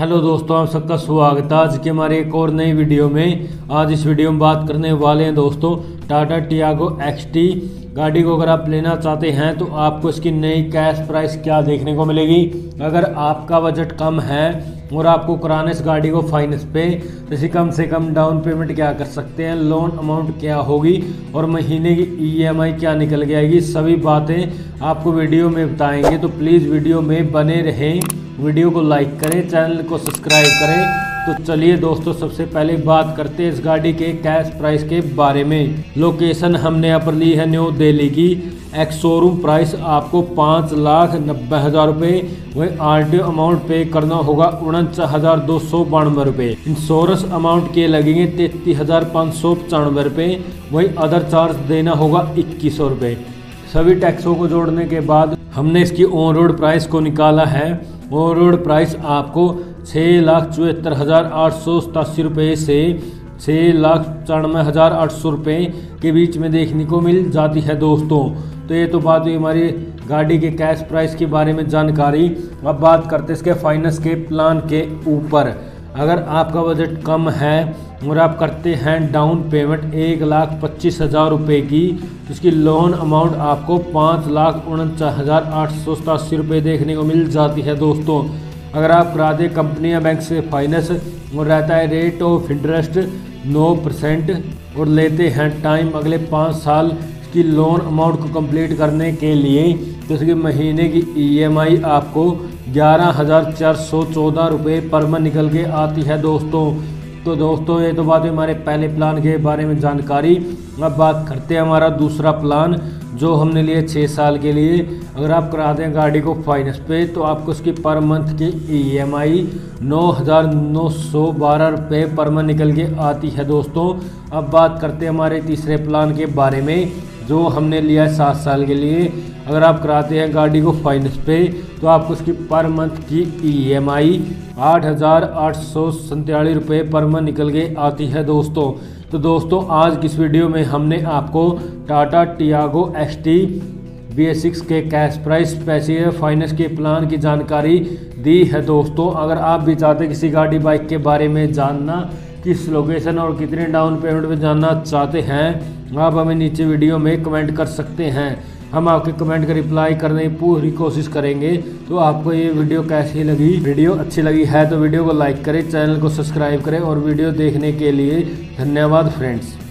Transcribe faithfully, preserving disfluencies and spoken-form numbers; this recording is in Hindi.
हेलो दोस्तों, आप सबका स्वागत है आज के हमारे एक और नई वीडियो में। आज इस वीडियो में बात करने वाले हैं दोस्तों टाटा टियागो एक्सटी गाड़ी को अगर आप लेना चाहते हैं तो आपको इसकी नई कैश प्राइस क्या देखने को मिलेगी। अगर आपका बजट कम है और आपको कराना इस गाड़ी को फाइनेंस पे, तो इसी कम से कम डाउन पेमेंट क्या कर सकते हैं, लोन अमाउंट क्या होगी और महीने की ईएमआई क्या निकल के आएगी, सभी बातें आपको वीडियो में बताएंगे। तो प्लीज़ वीडियो में बने रहें, वीडियो को लाइक करें, चैनल को सब्सक्राइब करें। तो चलिए दोस्तों, सबसे पहले बात करते हैं इस गाड़ी के कैश प्राइस के बारे में। लोकेशन हमने यहाँ पर ली है न्यू दिल्ली की। एक्स शोरूम प्राइस आपको पाँच लाख नब्बे हज़ार रुपये, वही आर टी ओ अमाउंट पे करना होगा उनचास हज़ार दो सौ बानवे रुपये। इंश्योरेंस अमाउंट के लगेंगे तैंतीस हज़ार पाँच सौ पचानवे रुपये, वही अदर चार्ज देना होगा इक्कीस सौ रुपये। सभी टैक्सों को जोड़ने के बाद हमने इसकी ऑन रोड प्राइस को निकाला है। ऑन रोड प्राइस आपको छः लाख चौहत्तर हज़ार आठ सौ सतासी रुपये से छः लाख पचानवे हज़ार आठ सौ रुपये के बीच में देखने को मिल जाती है दोस्तों। तो ये तो बात हुई हमारी गाड़ी के कैश प्राइस के बारे में जानकारी। अब बात करते हैं इसके फाइनेंस के प्लान के ऊपर। अगर आपका बजट कम है और आप करते हैं डाउन पेमेंट एक लाख पच्चीस हज़ार रुपये की, तो इसकी लोन अमाउंट आपको पाँच लाख उनचास हज़ार आठ सौ सतासी रुपये देखने को मिल जाती है दोस्तों। अगर आप कराते कंपनी या बैंक से फाइनेंस और रहता है रेट ऑफ इंटरेस्ट नौ परसेंट और लेते हैं टाइम अगले पाँच साल इसकी लोन अमाउंट को कंप्लीट करने के लिए, तो इसकी महीने की ईएमआई आपको ग्यारह हज़ार चार सौ चौदह रुपये पर मंथ निकल के आती है दोस्तों। तो दोस्तों, ये तो बात है हमारे पहले प्लान के बारे में जानकारी। अब बात करते हैं हमारा दूसरा प्लान जो हमने लिए छः साल के लिए। अगर आप कराते हैं गाड़ी को फाइनेंस पे, तो आपको उसकी पर मंथ की ईएमआई नौ हज़ार नौ सौ बारह रुपये पर मंथ निकल के आती है दोस्तों। अब बात करते हैं हमारे तीसरे प्लान के बारे में जो हमने लिया है सात साल के लिए। अगर आप कराते हैं गाड़ी को फाइनेंस पे, तो आपको उसकी पर मंथ की ईएमआई आठ हज़ार आठ सौ सैंतालीस रुपये पर मंथ निकल के आती है दोस्तों। तो दोस्तों, आज की इस वीडियो में हमने आपको Tata Tiago XT B S six के कैश प्राइस, पैसे, फाइनेंस के प्लान की जानकारी दी है दोस्तों। अगर आप भी चाहते हैं किसी गाड़ी बाइक के बारे में जानना, किस लोकेशन और कितने डाउन पेमेंट पे जानना चाहते हैं, आप हमें नीचे वीडियो में कमेंट कर सकते हैं। हम आपके कमेंट का रिप्लाई करने की पूरी कोशिश करेंगे। तो आपको ये वीडियो कैसी लगी? वीडियो अच्छी लगी है तो वीडियो को लाइक करें, चैनल को सब्सक्राइब करें और वीडियो देखने के लिए धन्यवाद फ्रेंड्स।